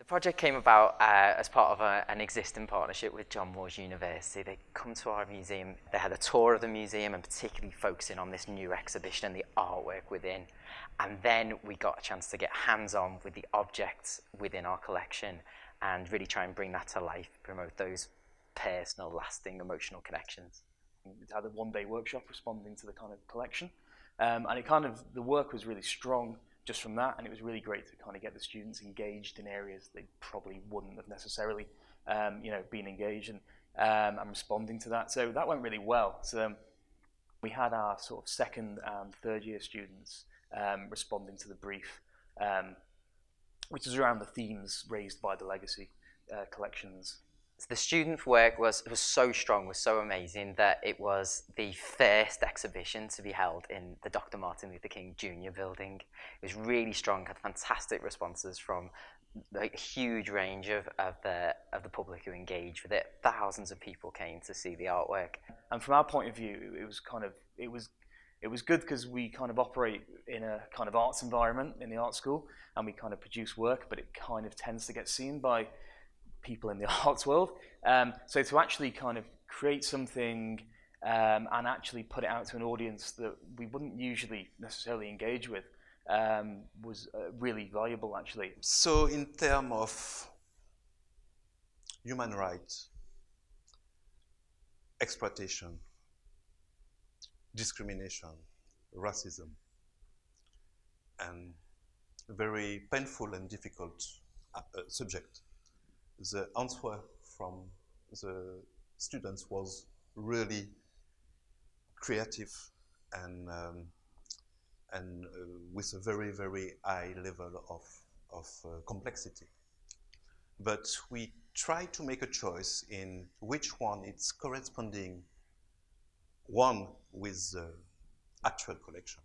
The project came about as part of an existing partnership with John Moores University. They come to our museum, they had a tour of the museum and particularly focusing on this new exhibition and the artwork within. And then we got a chance to get hands-on with the objects within our collection and really try and bring that to life, promote those personal, lasting, emotional connections. We had a one-day workshop responding to the kind of collection. And it kind of, the work was really strong just from that, and it was really great to kind of get the students engaged in areas they probably wouldn't have necessarily, you know, been engaged in, and responding to that. So that went really well. So we had our sort of second and third year students responding to the brief, which is around the themes raised by the legacy collections. So the student work was so strong, was so amazing, that it was the first exhibition to be held in the Dr. Martin Luther King Jr. building. It was really strong, had fantastic responses from a huge range of the public who engaged with it. Thousands of people came to see the artwork. And from our point of view, it was kind of, it was good because we kind of operate in a kind of arts environment in the art school, and we kind of produce work, but it kind of tends to get seen by people in the arts world. So to actually kind of create something and actually put it out to an audience that we wouldn't usually necessarily engage with was really valuable, actually. So in terms of human rights, exploitation, discrimination, racism, and a very painful and difficult subject, the answer from the students was really creative and with a very, very high level of complexity. But we try to make a choice in which one is corresponding one with the actual collection,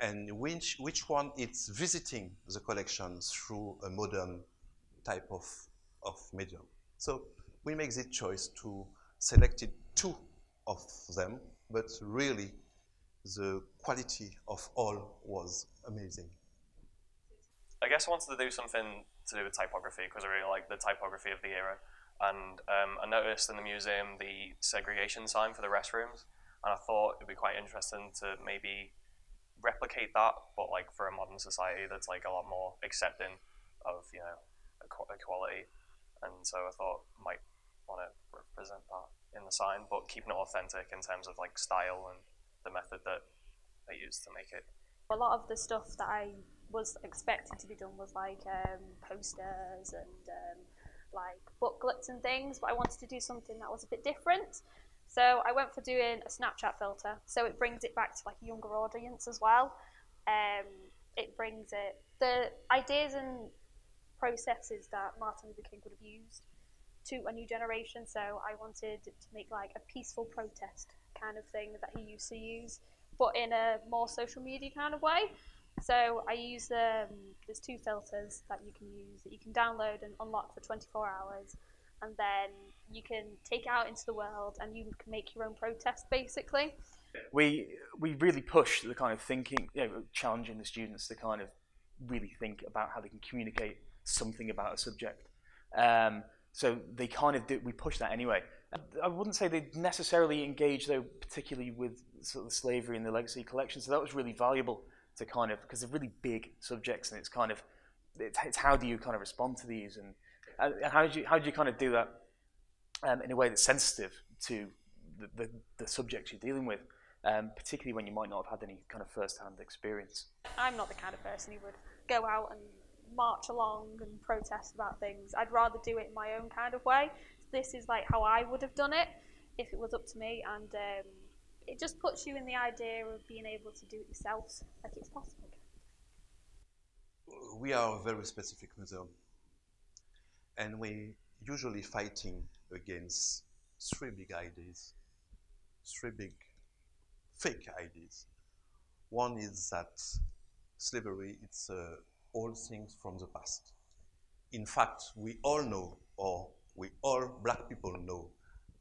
and which one is visiting the collection through a modern type of medium. So we make the choice to select two of them, but really the quality of all was amazing. I guess I wanted to do something to do with typography because I really like the typography of the era, and I noticed in the museum the segregation sign for the restrooms, and I thought it'd be quite interesting to maybe replicate that, but like for a modern society that's like a lot more accepting of, you know, equality. And so I thought I might want to represent that in the sign, but keeping it authentic in terms of like style and the method that I used to make it. A lot of the stuff that I was expecting to be done was like posters and like booklets and things, but I wanted to do something that was a bit different. So I went for doing a Snapchat filter, so it brings it back to like a younger audience as well. It brings it, the ideas and processes that Martin Luther King would have used to a new generation. So I wanted to make like a peaceful protest kind of thing that he used to use, but in a more social media kind of way. So I use there's two filters that you can use, that you can download and unlock for 24 hours. And then you can take it out into the world and you can make your own protest, basically. We really push the kind of thinking, you know, challenging the students to kind of really think about how they can communicate something about a subject. So they kind of do, we push that anyway. I wouldn't say they necessarily engage though particularly with sort of slavery and the legacy collection, so that was really valuable to kind of, because they're really big subjects and it's kind of, it's how do you kind of respond to these and how do you kind of do that in a way that's sensitive to the subjects you're dealing with, particularly when you might not have had any kind of first-hand experience. I'm not the kind of person who would go out and march along and protest about things. I'd rather do it in my own kind of way. This is like how I would have done it if it was up to me, and it just puts you in the idea of being able to do it yourself, like it's possible. We are a very specific museum, and we're usually fighting against three big ideas, three big fake ideas. One is that slavery, it's a all things from the past. In fact, we all know, or we all black people know,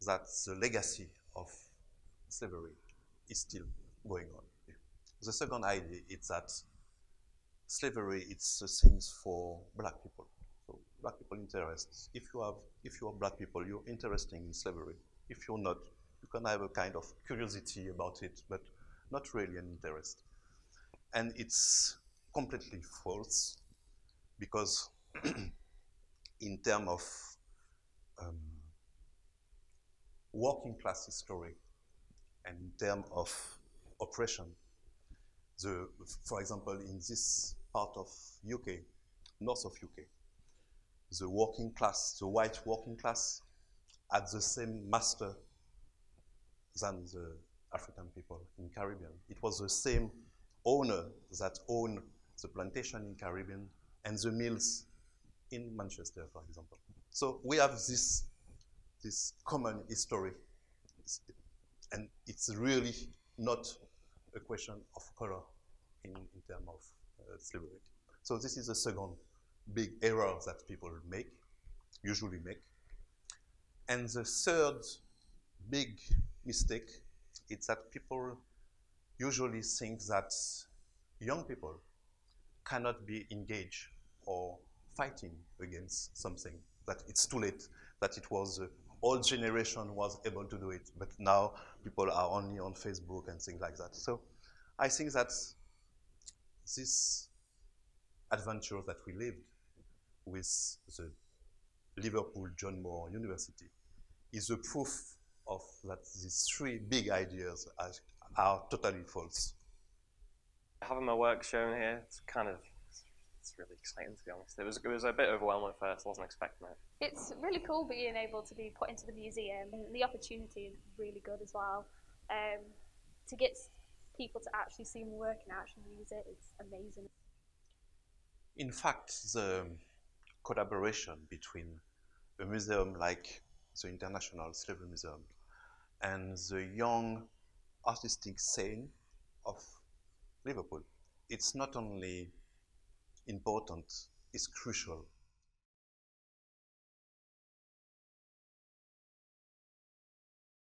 that the legacy of slavery is still going on. The second idea is that slavery is things for black people. So black people interests. If you are black people, you're interested in slavery. If you're not, you can have a kind of curiosity about it, but not really an interest. And it's completely false, because in terms of working class history and in terms of oppression, for example, in this part of UK, north of UK, the working class, the white working class, had the same master than the African people in Caribbean. It was the same owner that owned the plantation in Caribbean and the mills in Manchester, for example. So we have this common history, and it's really not a question of color in terms of slavery. So this is the second big error that people make, usually make. And the third big mistake is that people usually think that young people cannot be engaged or fighting against something, that it's too late, that it was the old generation was able to do it, but now people are only on Facebook and things like that. So I think that this adventure that we lived with the Liverpool John Moores University is a proof of that these three big ideas are totally false. Having my work shown here, it's really exciting, to be honest. It was a bit overwhelming at first, I wasn't expecting it. It's really cool being able to be put into the museum, and the opportunity is really good as well. To get people to actually see my work and actually use it, it's amazing. In fact, the collaboration between a museum like the International Slavery Museum and the young artistic scene of Liverpool, it's not only important, it's crucial.